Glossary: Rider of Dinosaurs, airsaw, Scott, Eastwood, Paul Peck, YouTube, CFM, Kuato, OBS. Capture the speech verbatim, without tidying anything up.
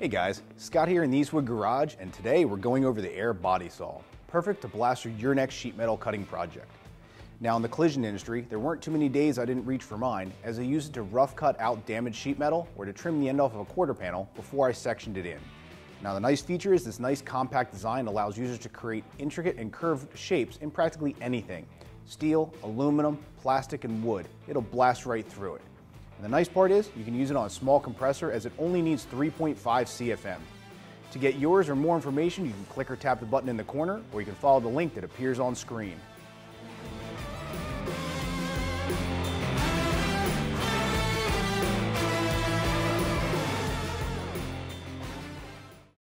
Hey guys, Scott here in the Eastwood garage, and today we're going over the air body saw, perfect to blast through your next sheet metal cutting project. Now in the collision industry, there weren't too many days I didn't reach for mine, as I used it to rough cut out damaged sheet metal or to trim the end off of a quarter panel before I sectioned it in. Now the nice feature is this nice compact design allows users to create intricate and curved shapes in practically anything. Steel, aluminum, plastic, and wood. It'll blast right through it. And the nice part is you can use it on a small compressor as it only needs three point five C F M. To get yours or more information, you can click or tap the button in the corner, or you can follow the link that appears on screen.